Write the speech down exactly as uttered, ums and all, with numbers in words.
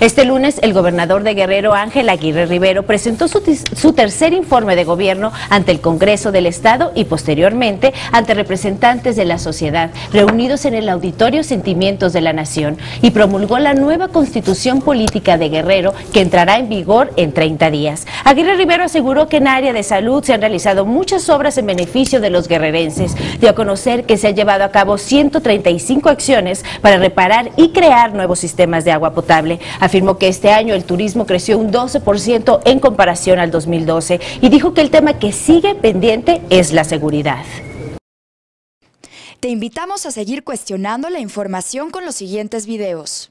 Este lunes, el gobernador de Guerrero, Ángel Aguirre Rivero, presentó su, su tercer informe de gobierno ante el Congreso del Estado y posteriormente ante representantes de la sociedad reunidos en el Auditorio Sentimientos de la Nación, y promulgó la nueva Constitución Política de Guerrero, que entrará en vigor en treinta días. Aguirre Rivero aseguró que en área de salud se han realizado muchas obras en beneficio de los guerrerenses. Dio a conocer que se han llevado a cabo ciento treinta y cinco acciones para reparar y crear nuevos sistemas de agua potable. Afirmó que este año el turismo creció un doce por ciento en comparación al dos mil doce, y dijo que el tema que sigue pendiente es la seguridad. Te invitamos a seguir cuestionando la información con los siguientes videos.